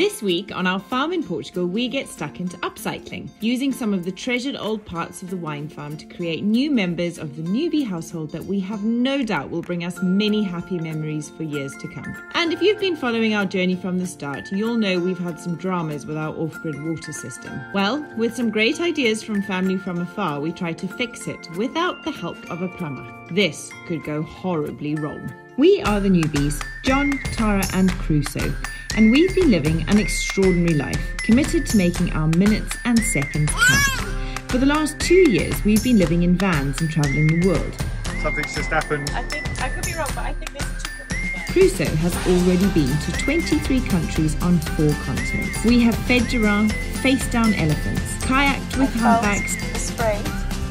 This week on our farm in Portugal, we get stuck into upcycling, using some of the treasured old parts of the wine farm to create new members of the newbie household that we have no doubt will bring us many happy memories for years to come. And if you've been following our journey from the start, you'll know we've had some dramas with our off-grid water system. Well, with some great ideas from Family From Afar, we tried to fix it without the help of a plumber. This could go horribly wrong. We are the newbies, John, Tara and Crusoe, and we've been living an extraordinary life, committed to making our minutes and seconds count. For the last 2 years, we've been living in vans and travelling the world. Something's just happened. I think, I could be wrong, but I think there's a chicken in there. Crusoe has already been to 23 countries on 4 continents. We have fed giraffe, faced down elephants, kayaked with humpbacks, sprayed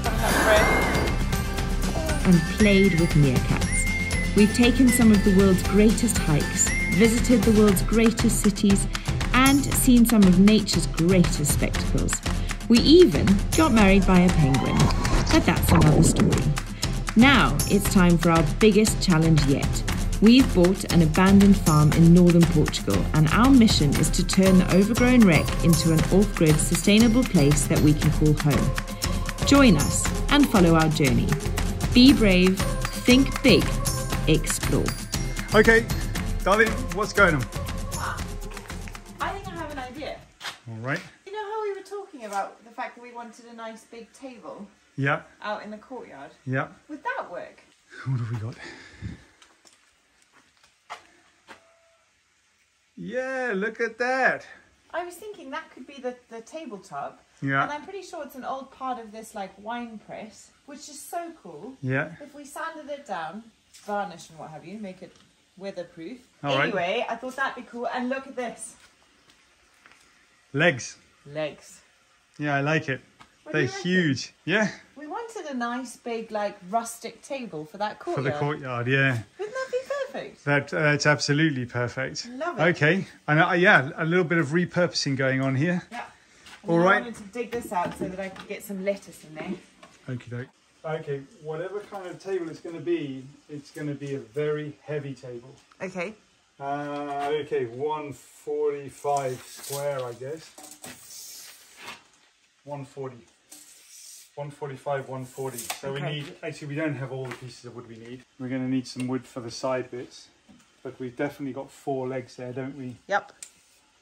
from that, and played with meerkats. We've taken some of the world's greatest hikes, visited the world's greatest cities, and seen some of nature's greatest spectacles. We even got married by a penguin, but that's another story. Now it's time for our biggest challenge yet. We've bought an abandoned farm in northern Portugal, and our mission is to turn the overgrown wreck into an off-grid, sustainable place that we can call home. Join us and follow our journey. Be brave, think big, explore. Okay, darling, what's going on? I think I have an idea. All right. You know how we were talking about the fact that we wanted a nice big table? Yeah. Out in the courtyard? Yeah. Would that work? What have we got? Yeah, look at that. I was thinking that could be the tabletop. Yeah. And I'm pretty sure it's an old part of this like wine press, which is so cool. Yeah. If we sanded it down, varnish and what have you, make it weatherproof. Anyway, I thought that'd be cool. And look at this. Legs. Yeah, I like it. They're huge. Yeah. We wanted a nice big like rustic table for that courtyard. For the courtyard, yeah. Wouldn't that be perfect? That's absolutely perfect. Love it. Okay. And yeah, a little bit of repurposing going on here. Yeah. And all right. I wanted to dig this out so that I could get some lettuce in there. Okie doke. Okay, whatever kind of table it's going to be a very heavy table. Okay. Okay, 145 square, I guess. 140. 145, 140. So okay. We need, actually we don't have all the pieces of wood we need. We're going to need some wood for the side bits. But we've definitely got 4 legs there, don't we? Yep.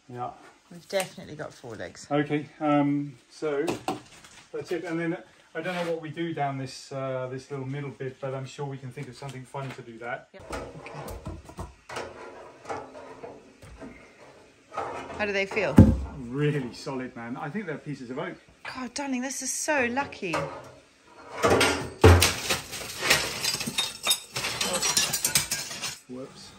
Yeah. We've definitely got 4 legs. Okay, so that's it. And then I don't know what we do down this this little middle bit, but I'm sure we can think of something fun to do that. Yep. Okay. How do they feel? Really solid, man. I think they're pieces of oak. God, darling, this is so lucky. Whoops.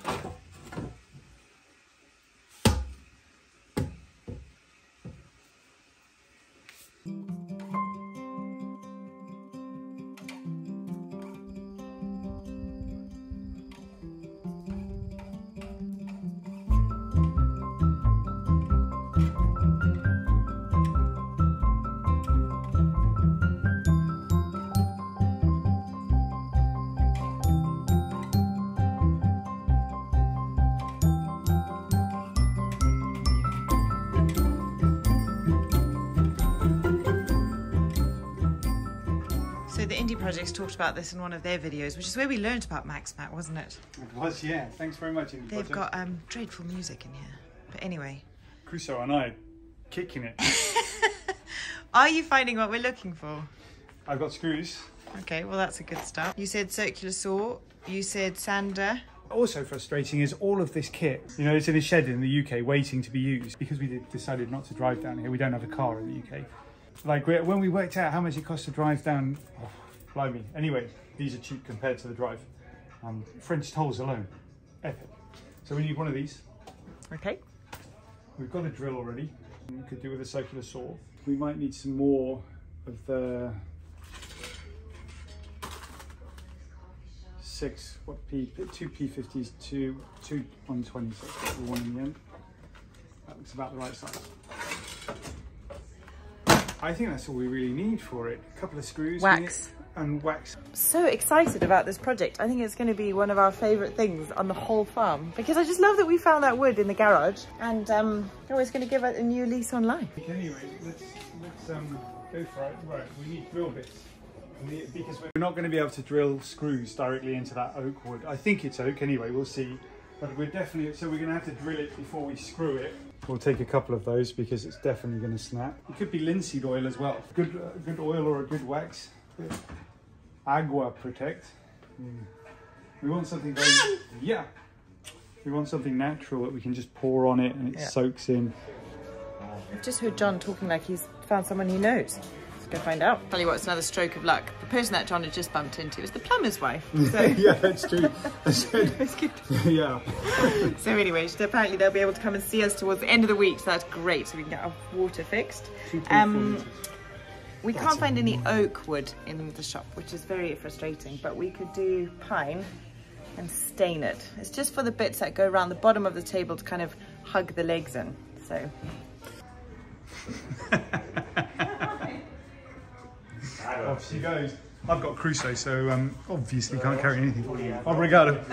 The Indie Projects talked about this in one of their videos, which is where we learned about MaxMat, wasn't it? It was, yeah. Thanks very much, Indie Projects. They've got dreadful music in here. But anyway. Crusoe and I, kicking it. Are you finding what we're looking for? I've got screws. Okay, well that's a good start. You said circular saw, you said sander. Also frustrating is all of this kit, you know, it's in a shed in the UK waiting to be used. Because we decided not to drive down here, we don't have a car in the UK. Like when we worked out how much it cost to drive down, oh, blimey. Anyway, these are cheap compared to the drive. French tolls alone, epic. So we need one of these. Okay. We've got a drill already. We could do with a circular saw. We might need some more of the 6, what P, 2 P50s, 2 120s, that's the one in the end. That looks about the right size. I think that's all we really need for it. A couple of screws. Wax. and wax. I'm so excited about this project. I think it's going to be one of our favourite things on the whole farm, because I just love that we found that wood in the garage, and it's going to give it a new lease on life. Okay, anyway, let's go for it. Right, we need drill bits. Because we're not going to be able to drill screws directly into that oak wood. I think it's oak anyway, we'll see. But we're definitely, so we're going to have to drill it before we screw it. We'll take a couple of those because it's definitely going to snap. It could be linseed oil as well. Good oil or a good wax. Agua protect. Mm. We want something very, yeah. We want something natural that we can just pour on it and it soaks in. I've just heard John talking like he's found someone he knows. Go find out. Tell you what, it's another stroke of luck. The person that John had just bumped into is the plumber's wife. So. Yeah, that's true. That's good. Yeah. So anyway, apparently they'll be able to come and see us towards the end of the week. So that's great. So we can get our water fixed. We can't find any oak wood in the shop, which is very frustrating. But we could do pine and stain it. It's just for the bits that go around the bottom of the table to kind of hug the legs in. So. Off she goes. I've got Crusoe, so obviously can't carry anything. Obrigado.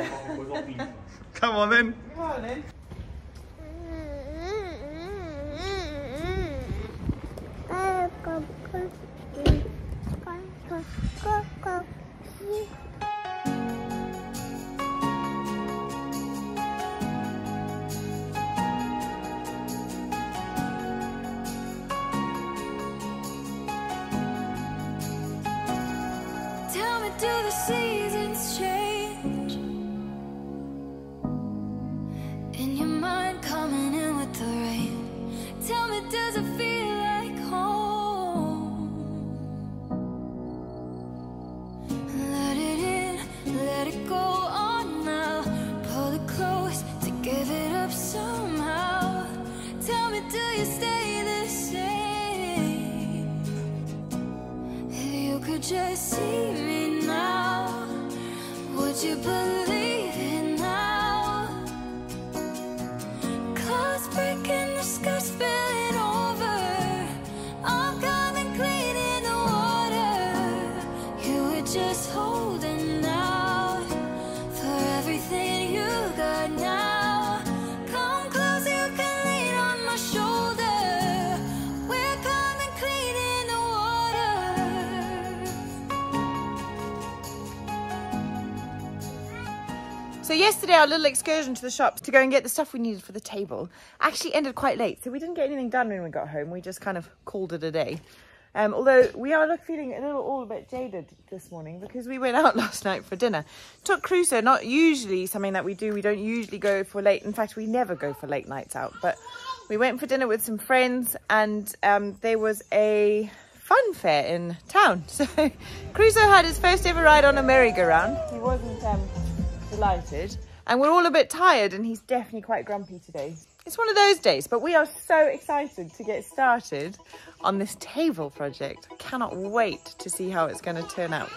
Come on then. Come on then. Do the seasons change? In your mind coming in with the rain. Tell me, does it feel like home? Let it in, let it go on now. Pull it close to give it up somehow. Tell me, do you stay the same? If you could just see me. Would you believe it now? Clouds breaking, the sky spilling over. I'm coming clean in the water. You were just holding out for everything you got now. Come close, you can lean on my shoulder. We're coming clean in the water. So yesterday our little excursion to the shops to go and get the stuff we needed for the table actually ended quite late. So we didn't get anything done when we got home. We just kind of called it a day. Although we are feeling a little all a bit jaded this morning because we went out last night for dinner. Took Crusoe, not usually something that we do. We don't usually go for late. In fact, we never go for late nights out. But we went for dinner with some friends and there was a fun fair in town. So Crusoe had his first ever ride on a merry-go-round. He wasn't... delighted, and we're all a bit tired, and he's definitely quite grumpy today. It's one of those days, but we are so excited to get started on this table project. I cannot wait to see how it's going to turn out.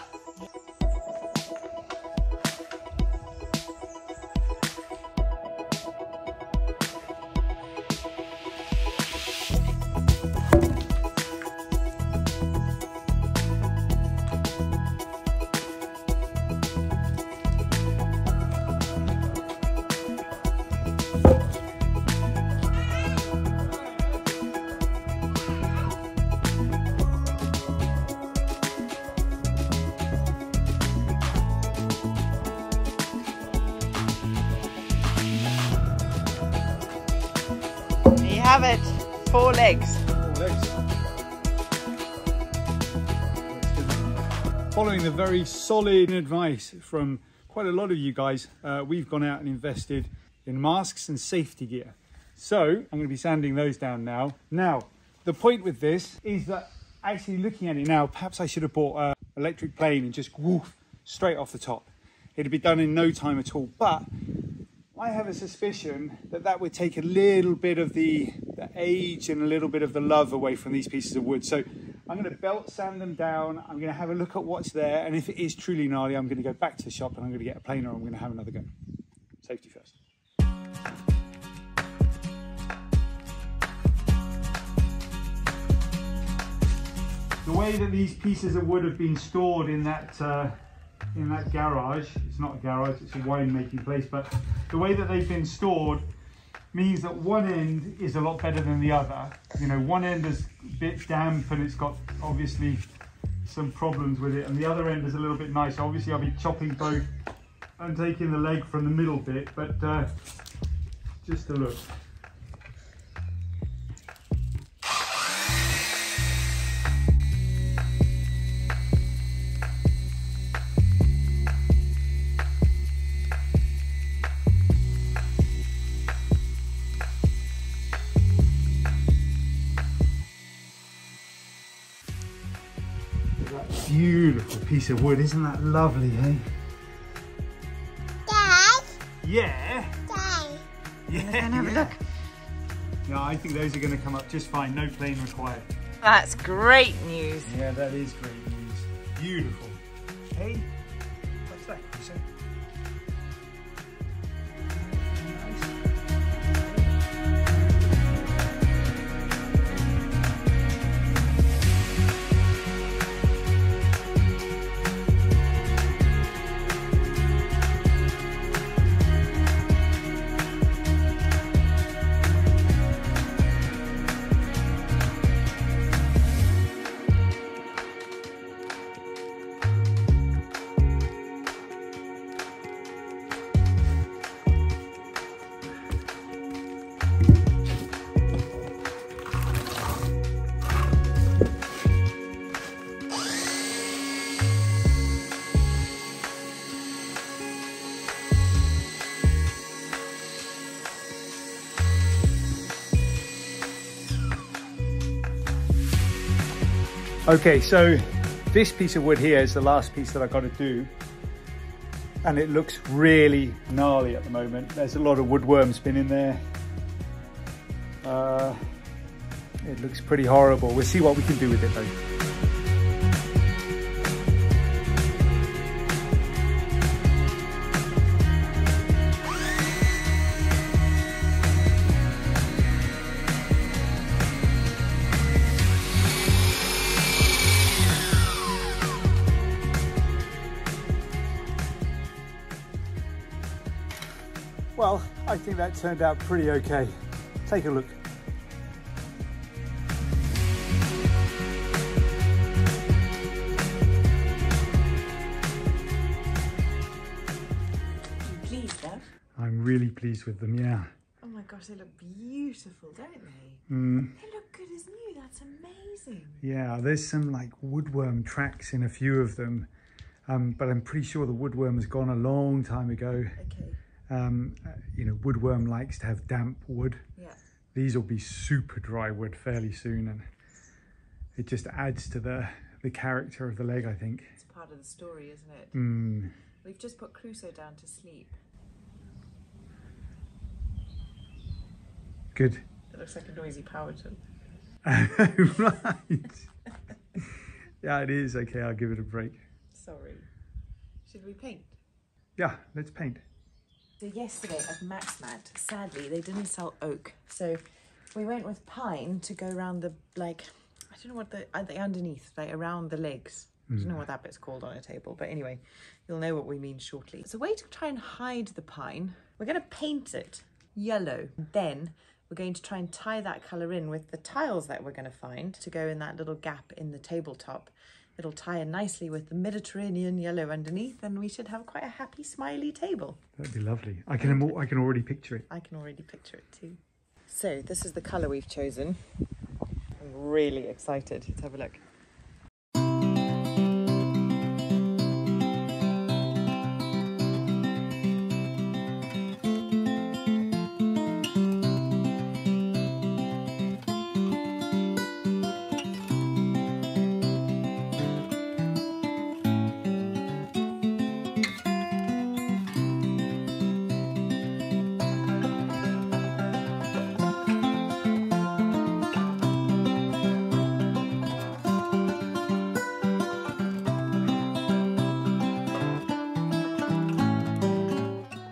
Have it. Four legs. Four legs. Following the very solid advice from quite a lot of you guys, we've gone out and invested in masks and safety gear. So I'm going to be sanding those down now. Now, the point with this is that actually looking at it now, perhaps I should have bought an electric plane and just woof straight off the top. It'd be done in no time at all. But I have a suspicion that that would take a little bit of the age and a little bit of the love away from these pieces of wood. So I'm going to belt sand them down. I'm going to have a look at what's there. And if it is truly gnarly, I'm going to go back to the shop and I'm going to get a planer. I'm going to have another go. Safety first. The way way that these pieces of wood have been stored in that garage, it's not a garage, it's a winemaking place, but the way that they've been stored means that one end is a lot better than the other. You know, one end is a bit damp and it's got obviously some problems with it, and the other end is a little bit nicer. Obviously I'll be chopping both and taking the leg from the middle bit, but just a look. Beautiful piece of wood, isn't that lovely, eh? Dad? Yeah? Dad? Yeah, have a look. No, I think those are going to come up just fine, no plane required. That's great news. Yeah, that is great news. Beautiful. Hey, what's that? Okay, so this piece of wood here is the last piece that I've got to do, and it looks really gnarly at the moment. There's a lot of woodworms been in there. It looks pretty horrible. We'll see what we can do with it though. Well, I think that turned out pretty okay. Take a look. You pleased, Dad? I'm really pleased with them, yeah. Oh my gosh, they look beautiful, don't they? Mm. They look good as new, that's amazing. Yeah, there's some like woodworm tracks in a few of them, but I'm pretty sure the woodworm has gone a long time ago. Okay. You know, woodworm likes to have damp wood. Yeah. These will be super dry wood fairly soon, and it just adds to the character of the leg, I think. It's part of the story, isn't it? Mm. We've just put Crusoe down to sleep. Good. It looks like a noisy power tool. Right. Yeah, it is. Okay, I'll give it a break. Sorry. Should we paint? Yeah, let's paint. So yesterday at MaxMad, sadly, they didn't sell oak. So we went with pine to go around the, like, I don't know what the underneath, like around the legs. Mm. I don't know what that bit's called on a table, but anyway, you'll know what we mean shortly. It's a way to try and hide the pine. We're gonna paint it yellow. Then we're going to try and tie that color in with the tiles that we're gonna find to go in that little gap in the tabletop. It'll tie in nicely with the Mediterranean yellow underneath, and we should have quite a happy, smiley table. That'd be lovely. I can already picture it. I can already picture it too. So this is the colour we've chosen. I'm really excited. Let's have a look.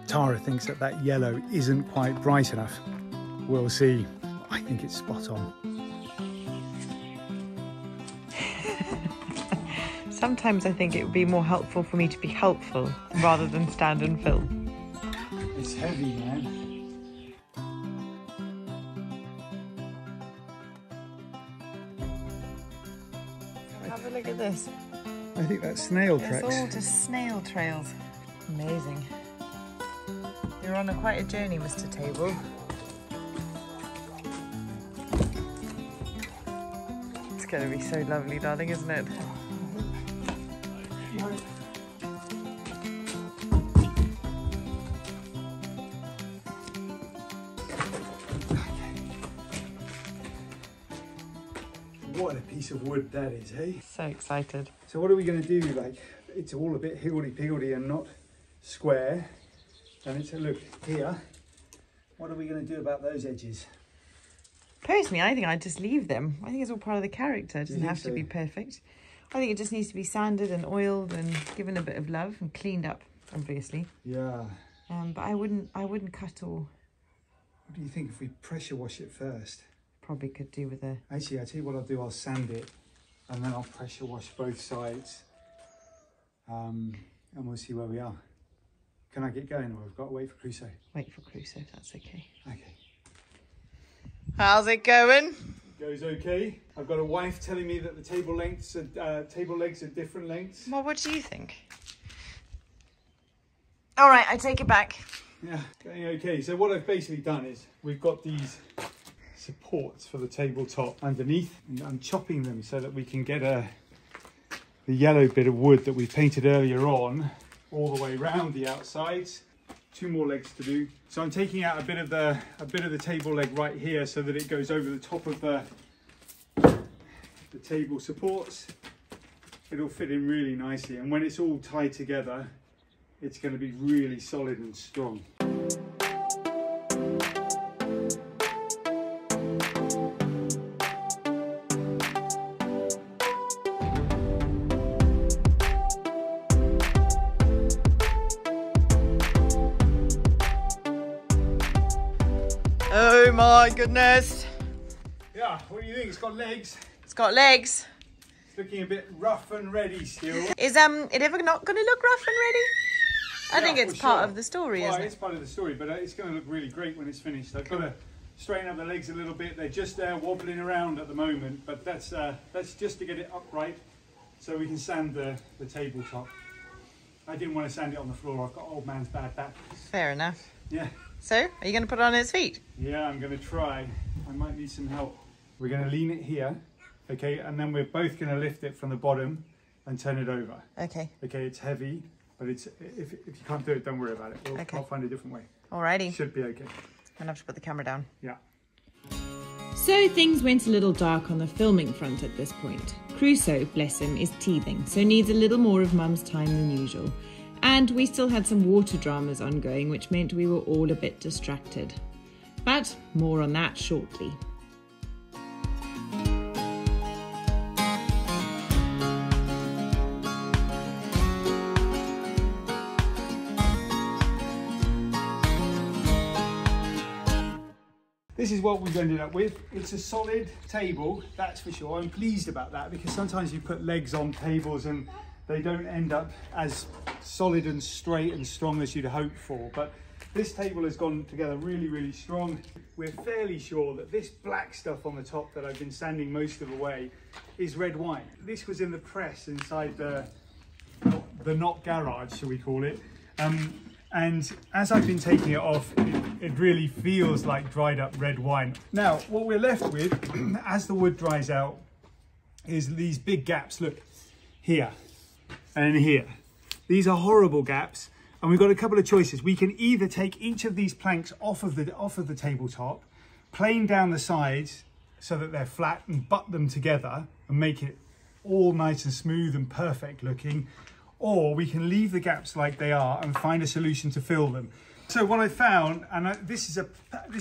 Tara thinks that that yellow isn't quite bright enough. We'll see. I think it's spot on. Sometimes I think it would be more helpful for me to be helpful rather than stand and film. It's heavy, man. Have a look at this. I think that's snail tracks. It's all just snail trails. Amazing. You're on quite a journey, Mr. Table. It's going to be so lovely, darling, isn't it? What a piece of wood that is, hey? So excited. So what are we going to do? Like, it's all a bit higgledy-piggledy and not square. And it's a look here. What are we going to do about those edges? Personally, I think I'd just leave them. I think it's all part of the character. It doesn't have to be perfect. I think it just needs to be sanded and oiled and given a bit of love and cleaned up, obviously. Yeah. But I wouldn't cut all. What do you think if we pressure wash it first? Probably could do with a... Actually, I'll tell you what I'll do. I'll sand it and then I'll pressure wash both sides. And we'll see where we are. Can I get going or I've got to wait for Crusoe? Wait for Crusoe, if that's okay. Okay. How's it going? It goes okay. I've got a wife telling me that the table legs are different lengths. Well, what do you think? All right, I take it back. Yeah, going okay. So what I've basically done is we've got these supports for the tabletop underneath, and I'm chopping them so that we can get the yellow bit of wood that we painted earlier on all the way around the outsides. Two more legs to do. So I'm taking out a bit of the table leg right here so that it goes over the top of the table supports. It'll fit in really nicely, and when it's all tied together, it's going to be really solid and strong. Oh my goodness. Yeah, what do you think? It's got legs. It's got legs. It's looking a bit rough and ready still. Is it ever not going to look rough and ready? I think it's part of the story, isn't it? It's part of the story, but it's going to look really great when it's finished. I've got to straighten up the legs a little bit. They're just there wobbling around at the moment, but that's just to get it upright so we can sand the tabletop. I didn't want to sand it on the floor. I've got old man's bad back. Fair enough. Yeah. So, are you going to put it on its feet? Yeah, I'm going to try. I might need some help. We're going to lean it here, okay, and then we're both going to lift it from the bottom and turn it over. Okay. Okay, it's heavy, but it's if you can't do it, don't worry about it. I'll find a different way. Alrighty. Should be okay. I'm going to have to put the camera down. Yeah. So things went a little dark on the filming front at this point. Crusoe, bless him, is teething, so needs a little more of Mum's time than usual. And we still had some water dramas ongoing, which meant we were all a bit distracted. But more on that shortly. This is what we've ended up with. It's a solid table, that's for sure. I'm pleased about that because sometimes you put legs on tables and they don't end up as solid and straight and strong as you'd hope for, but this table has gone together really, really strong. We're fairly sure that this black stuff on the top that I've been sanding most of the way is red wine. This was in the press inside the knot garage, shall we call it. And as I've been taking it off, it really feels like dried up red wine. Now, what we're left with, as the wood dries out, is these big gaps. Look, here and here. These are horrible gaps, and we've got a couple of choices. We can either take each of these planks off of the tabletop, plane down the sides so that they're flat and butt them together and make it all nice and smooth and perfect looking, or we can leave the gaps like they are and find a solution to fill them. So what I found, and this is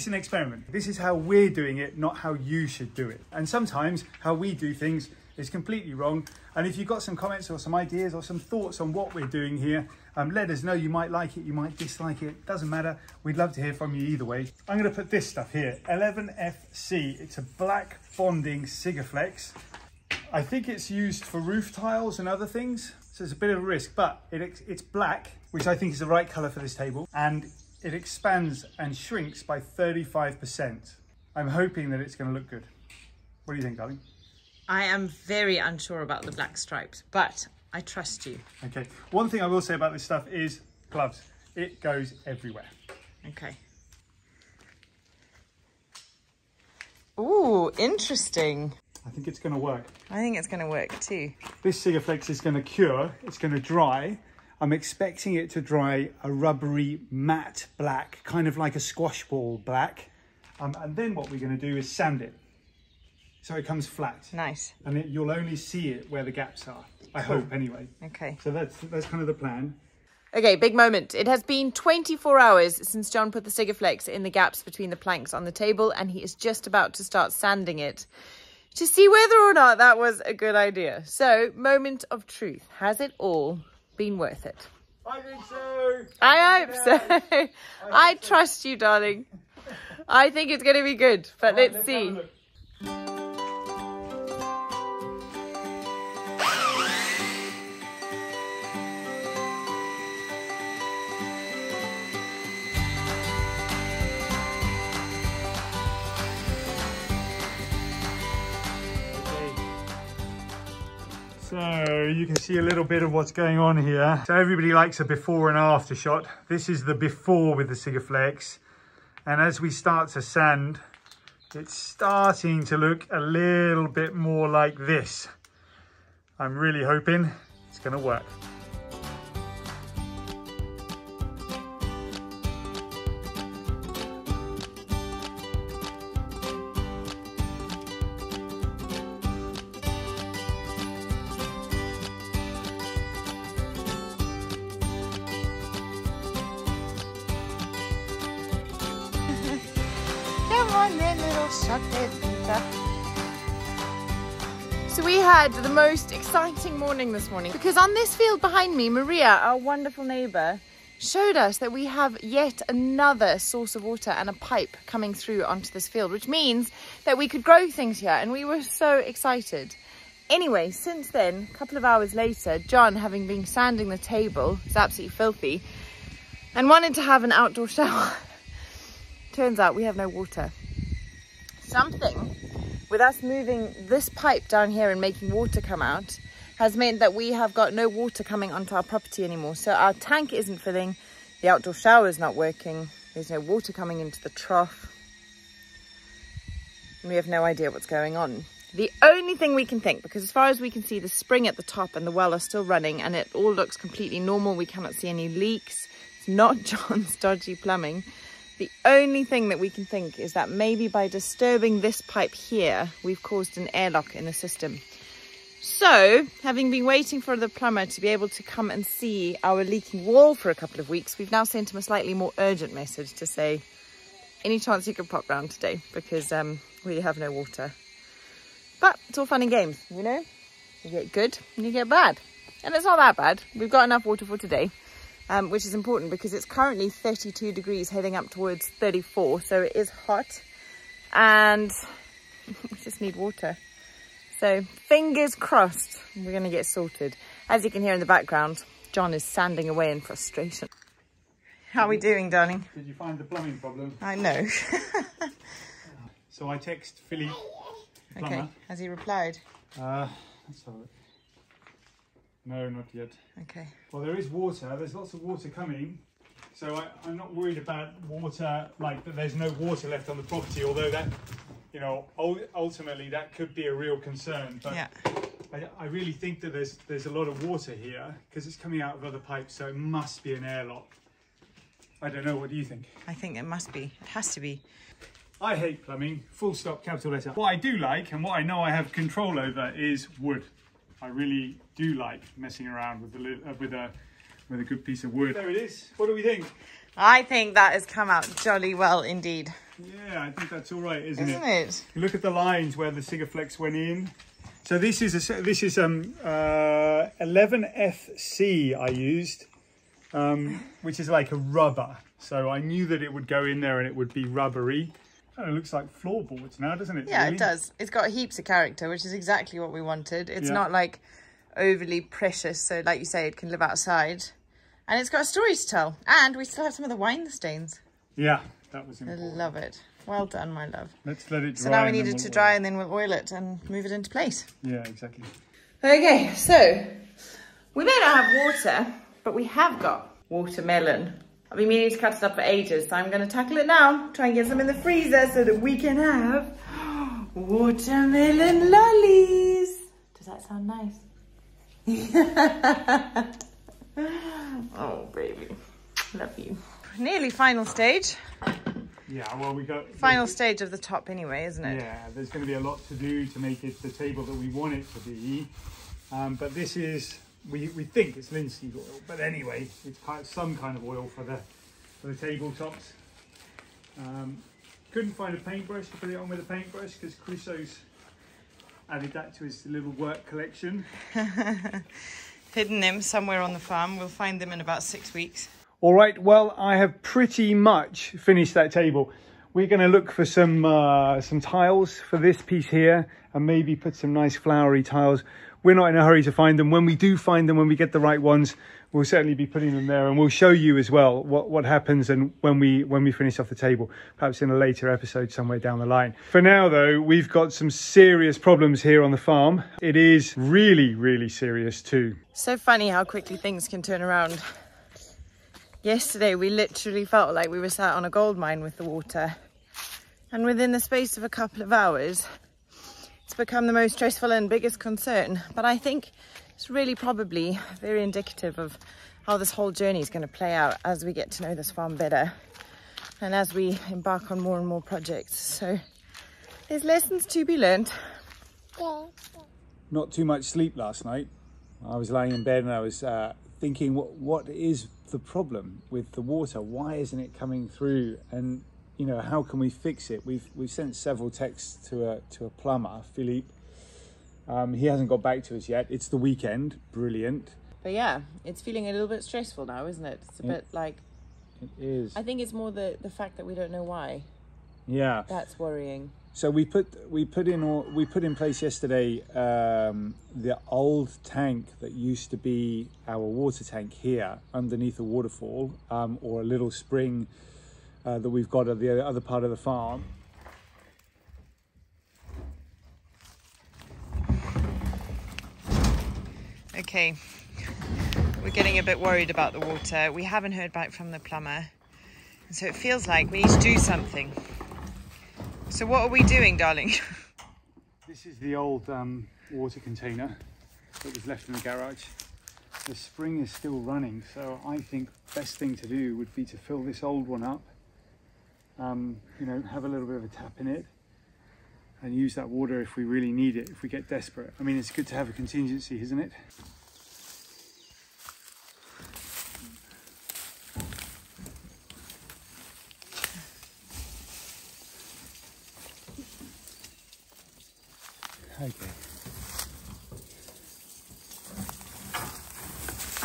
an experiment. This is how we're doing it, not how you should do it. And sometimes how we do things is completely wrong. And if you've got some comments or some ideas or some thoughts on what we're doing here, let us know. You might like it, you might dislike it, doesn't matter. We'd love to hear from you either way. I'm gonna put this stuff here, 11FC. It's a black bonding Sikaflex. I think it's used for roof tiles and other things. So it's a bit of a risk, but it's black, which I think is the right color for this table. And it expands and shrinks by 35%. I'm hoping that it's going to look good. What do you think, darling? I am very unsure about the black stripes, but I trust you. Okay. One thing I will say about this stuff is gloves. It goes everywhere. Okay. Ooh, interesting. I think it's going to work. I think it's going to work too. This Sikaflex is going to cure. It's going to dry. I'm expecting it to dry a rubbery matte black, kind of like a squash ball black. And then what we're going to do is sand it, so it comes flat. Nice. And you'll only see it where the gaps are. I hope, anyway. Okay. So that's kind of the plan. Okay, big moment. It has been 24 hours since John put the Sikaflex in the gaps between the planks on the table, and he is just about to start sanding it to see whether or not that was a good idea. So, moment of truth. Has it all been worth it? I think so. I hope so. I trust you, darling. I think it's going to be good, but right, let's see. Have a look. So you can see a little bit of what's going on here. So everybody likes a before and after shot. This is the before with the Sikaflex. And as we start to sand, it's starting to look a little bit more like this. I'm really hoping it's going to work. So we had the most exciting morning this morning because on this field behind me, Maria, our wonderful neighbour, showed us that we have yet another source of water and a pipe coming through onto this field, which means that we could grow things here, and we were so excited. Anyway, since then, a couple of hours later, John, having been sanding the table, is absolutely filthy and wanted to have an outdoor shower. Turns out we have no water. Something with us moving this pipe down here and making water come out has meant that we have got no water coming onto our property anymore. So our tank isn't filling, the outdoor shower is not working, there's no water coming into the trough, and we have no idea what's going on. The only thing we can think, because as far as we can see, the spring at the top and the well are still running and it all looks completely normal, we cannot see any leaks, it's not John's dodgy plumbing. The only thing that we can think is that maybe by disturbing this pipe here, we've caused an airlock in the system. So, having been waiting for the plumber to be able to come and see our leaking wall for a couple of weeks, we've now sent him a slightly more urgent message to say, any chance you could pop round today, because we have no water. But it's all fun and games, you know? You get good and you get bad. And it's not that bad. We've got enough water for today. Which is important because it's currently 32 degrees heading up towards 34, so it is hot and we just need water. So fingers crossed we're going to get sorted. As you can hear in the background, John is sanding away in frustration. How are we doing, darling? Did you find the plumbing problem? I know. So I text Philippe, the plumber. Okay, has he replied? Let's have a look. No, not yet. Okay. Well, there is water. There's lots of water coming. So I'm not worried about water, like that there's no water left on the property, although that, you know, ultimately that could be a real concern. But yeah. I really think that there's a lot of water here because it's coming out of other pipes. So it must be an airlock. I don't know. What do you think? I think it must be. It has to be. I hate plumbing. Full stop, capital letter. What I do like and what I know I have control over is wood. I really do like messing around with a good piece of wood. There it is. What do we think? I think that has come out jolly well indeed. Yeah, I think that's all right, isn't it? You look at the lines where the Sikaflex went in. So this is a 11FC I used, which is like a rubber. So I knew that it would go in there and it would be rubbery. Kind of looks like floorboards now, doesn't it? Yeah, really? It does. It's got heaps of character, which is exactly what we wanted. It's not like overly precious, so like you say, it can live outside. And it's got a story to tell. And we still have some of the wine stains. Yeah, that was important. I love it. Well done, my love. Let's let it dry. So now we need it to dry and then we'll oil it and move it into place. Yeah, exactly. Okay, so we may not have water, but we have got watermelon. I've been meaning to cut it up for ages, so I'm going to tackle it now. Try and get some in the freezer so that we can have watermelon lollies. Does that sound nice? Oh, baby. Love you. Nearly final stage. Yeah, well, we got... Final stage of the top anyway, isn't it? Yeah, there's going to be a lot to do to make it the table that we want it to be. But this is... We think it's linseed oil, but anyway, it's some kind of oil for the tabletops. Couldn't find a paintbrush to put it on with a paintbrush because Crusoe's added that to his little work collection. Hidden them somewhere on the farm. We'll find them in about 6 weeks. All right, well, I have pretty much finished that table. We're going to look for some tiles for this piece here and maybe put some nice flowery tiles. We're not in a hurry to find them. When we do find them, when we get the right ones, we'll certainly be putting them there, and we'll show you as well what happens and when we finish off the table, perhaps in a later episode somewhere down the line. For now, though, we've got some serious problems here on the farm. It is really, really serious too. So funny how quickly things can turn around. Yesterday, we literally felt like we were sat on a gold mine with the water. And within the space of a couple of hours, it's become the most stressful and biggest concern, but I think it's really probably very indicative of how this whole journey is going to play out as we get to know this farm better and as we embark on more and more projects. So there's lessons to be learned. Yeah. Not too much sleep last night. I was lying in bed and I was thinking, what is the problem with the water? Why isn't it coming through? And you know, how can we fix it? We've sent several texts to a plumber, Philippe. He hasn't got back to us yet. It's the weekend, brilliant. But yeah, it's feeling a little bit stressful now, isn't it? It's a bit like... It is. I think it's more the fact that we don't know why. Yeah. That's worrying. So we put in place yesterday the old tank that used to be our water tank here underneath a waterfall or a little spring. That we've got at the other part of the farm. Okay, we're getting a bit worried about the water. We haven't heard back from the plumber, and so it feels like we need to do something. So what are we doing, darling? This is the old water container that was left in the garage. The spring is still running, so I think the best thing to do would be to fill this old one up. You know, have a little bit of a tap in it and use that water if we really need it, if we get desperate. I mean, it's good to have a contingency, isn't it? Okay.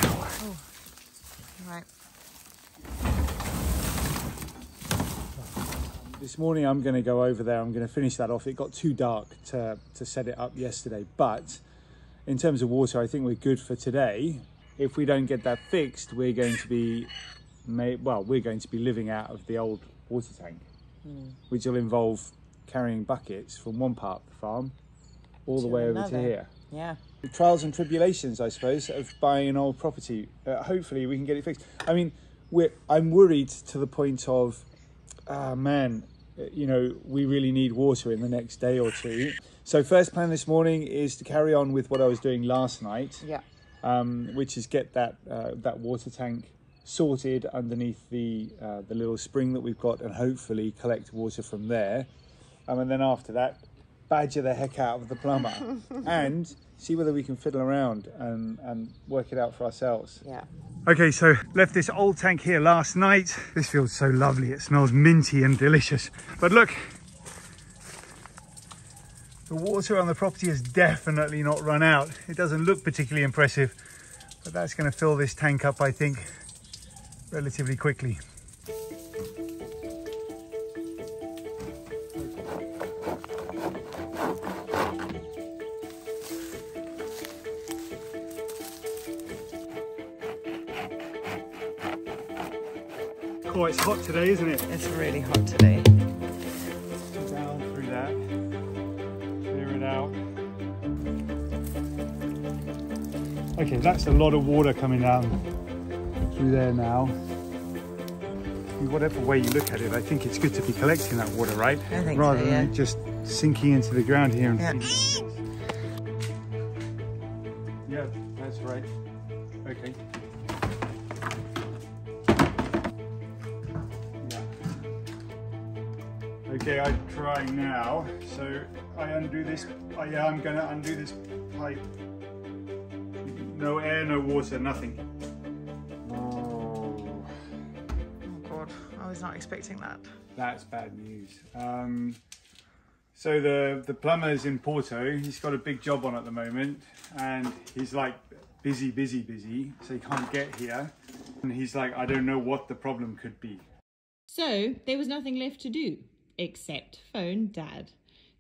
Oh, right. This morning I'm going to go over there, I'm going to finish that off. It got too dark to set it up yesterday, but in terms of water I think we're good for today. If we don't get that fixed, we're going to be we're going to be living out of the old water tank, which will involve carrying buckets from one part of the farm all the way over to here. Yeah. The trials and tribulations, I suppose, of buying an old property. Hopefully we can get it fixed. I mean, I'm worried to the point of, ah, man, you know, we really need water in the next day or two. So first plan this morning is to carry on with what I was doing last night, which is get that water tank sorted underneath the little spring that we've got and hopefully collect water from there. And then after that, badger the heck out of the plumber and see whether we can fiddle around and work it out for ourselves. Yeah. Okay, so left this old tank here last night. This feels so lovely. It smells minty and delicious. But look, the water on the property has definitely not run out. It doesn't look particularly impressive, but that's going to fill this tank up, I think, relatively quickly. Oh, it's hot today, isn't it? It's really hot today. Down through that, clear it out. Okay, that's a lot of water coming down through there now. Whatever way you look at it, I think it's good to be collecting that water, right? I think rather so, yeah. Than just sinking into the ground here. And yeah, that's right. Okay. Yeah. Okay, I'm trying now. So I undo this. I'm going to undo this pipe. No air, no water, nothing. I was not expecting that. That's bad news. So the plumber's in Porto. He's got a big job on at the moment, and he's like busy, so he can't get here. And he's like, I don't know what the problem could be. So there was nothing left to do except phone Dad.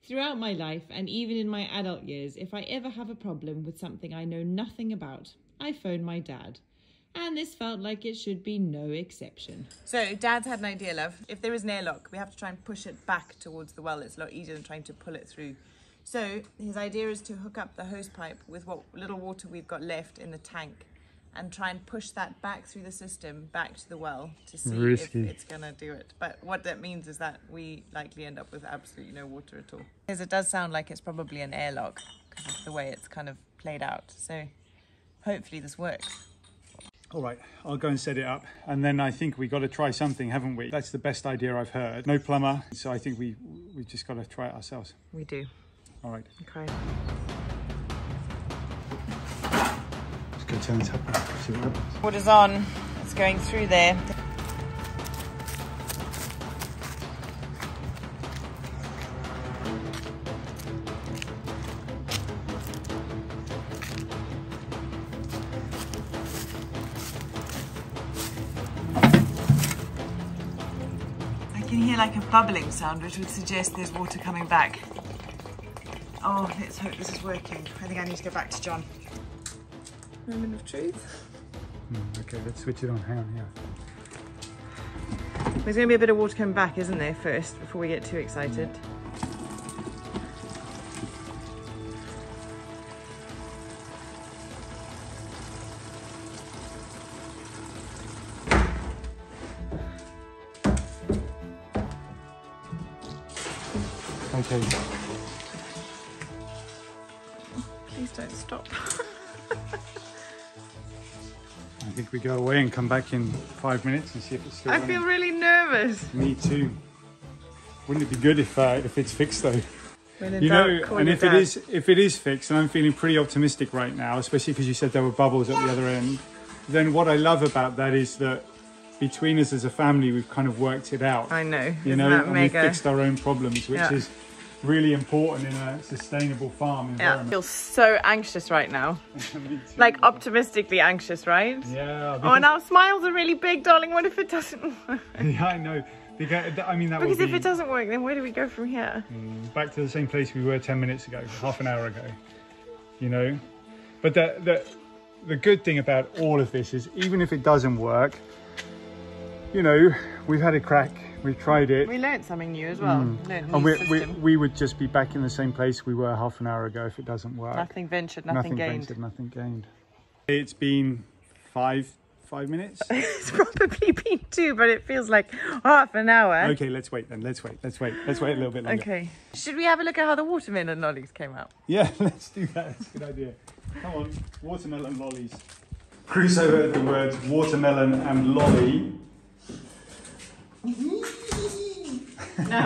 Throughout my life, and even in my adult years, if I ever have a problem with something I know nothing about, I phone my dad. And this felt like it should be no exception. So Dad's had an idea, love. If there is an airlock, we have to try and push it back towards the well. It's a lot easier than trying to pull it through. So his idea is to hook up the hose pipe with what little water we've got left in the tank and try and push that back through the system, back to the well, to see if it's gonna do it. But what that means is that we likely end up with absolutely no water at all. Because it does sound like it's probably an airlock because of the way it's kind of played out. So hopefully this works. All right, I'll go and set it up. And then I think we got to try something, haven't we? That's the best idea I've heard. No plumber. So I think we just got to try it ourselves. We do. All right. Okay. Let's go turn this up and see what happens. Water's on. It's going through there. You can hear like a bubbling sound, which would suggest there's water coming back. Oh, let's hope this is working. I think I need to go back to John. Moment of truth. Okay, let's switch it on. Hang on, yeah. There's going to be a bit of water coming back, isn't there, first, before we get too excited. Okay. Please don't stop. I think we go away and come back in 5 minutes and see if it's still running. I feel really nervous. Me too. Wouldn't it be good if it's fixed though? You know, and if it is fixed, and I'm feeling pretty optimistic right now, especially because you said there were bubbles at the other end. Then what I love about that is that between us as a family, we've kind of worked it out. I know. You know, and we've fixed our own problems, which is really important in a sustainable farm environment. I feel so anxious right now. Me too. Like optimistically anxious, right? Yeah. Oh, and our smiles are really big, darling. What if it doesn't work? Yeah, I know. Because, I mean, that would be... Because if it doesn't work, then where do we go from here? Back to the same place we were 10 minutes ago, half an hour ago, you know? But the good thing about all of this is even if it doesn't work, you know, we've had a crack, we've tried it. We learned something new as well. And we would just be back in the same place we were half an hour ago if it doesn't work. Nothing ventured, nothing gained. Nothing ventured, nothing gained. It's been five minutes? It's probably been 2, but it feels like half an hour. Okay, let's wait then, let's wait a little bit longer. Okay. Should we have a look at how the watermelon lollies came out? Yeah, let's do that, that's a good idea. Come on, watermelon lollies. Cruise over the words watermelon and lolly. No,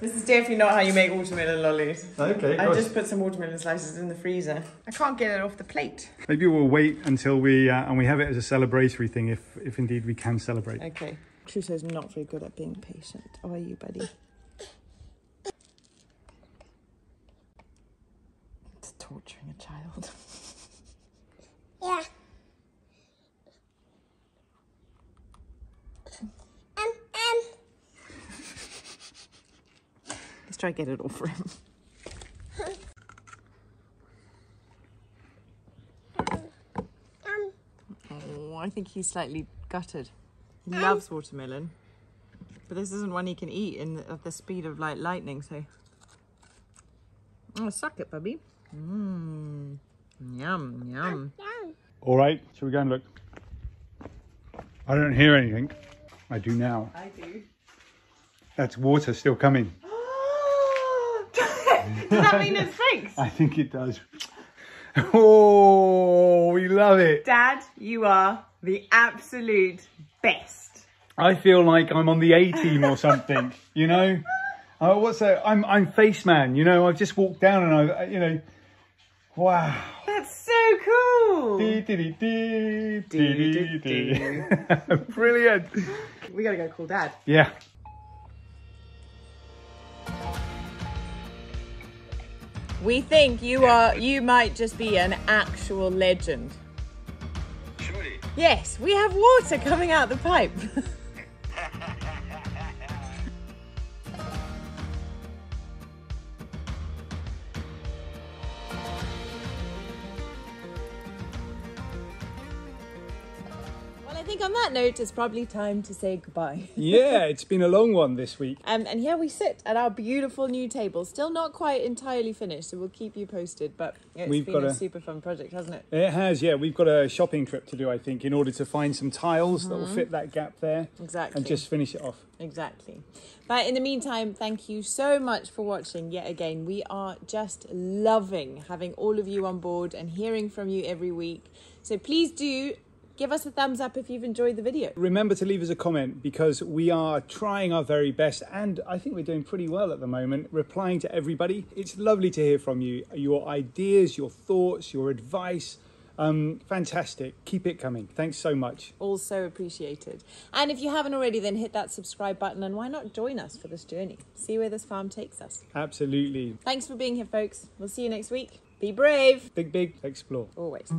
this is definitely not how you make watermelon lollies. Okay, I just put some watermelon slices in the freezer. I can't get it off the plate. Maybe we'll wait until we have it as a celebratory thing, if indeed we can celebrate. Okay. Trousseau's not very good at being patient, are you, buddy? It's torturing a child. Yeah. I get it all for him. Oh, I think he's slightly gutted. He loves watermelon, but this isn't one he can eat at the speed of like lightning. So I'm gonna suck it, Bubby. Mmm, yum, yum. All right, shall we go and look? I don't hear anything. I do now. I do. That's water still coming. Does that mean it's fixed? I think it does. Oh, we love it. Dad, you are the absolute best. I feel like I'm on the A-team or something, you know? What's that? I'm Face Man, you know? I've just walked down and I, you know, wow. That's so cool. Dee, dee, dee, dee, dee, dee, dee. Brilliant. We gotta go call Dad. Yeah. We think you might just be an actual legend. Surely. Yes, we have water coming out the pipe. Well, I think on that note, it's probably time to say goodbye. Yeah, it's been a long one this week. And here we sit at our beautiful new table. Still not quite entirely finished, so we'll keep you posted. But it's been a super fun project, hasn't it? It has, yeah. We've got a shopping trip to do, I think, in order to find some tiles that will fit that gap there. Exactly. And just finish it off. Exactly. But in the meantime, thank you so much for watching yet again. We are just loving having all of you on board and hearing from you every week. So please do give us a thumbs up if you've enjoyed the video. Remember to leave us a comment because we are trying our very best and I think we're doing pretty well at the moment, replying to everybody. It's lovely to hear from you, your ideas, your thoughts, your advice. Fantastic. Keep it coming. Thanks so much. Also appreciated. And if you haven't already, then hit that subscribe button and why not join us for this journey? See where this farm takes us. Absolutely. Thanks for being here, folks. We'll see you next week. Be brave. Big, big, explore. Always.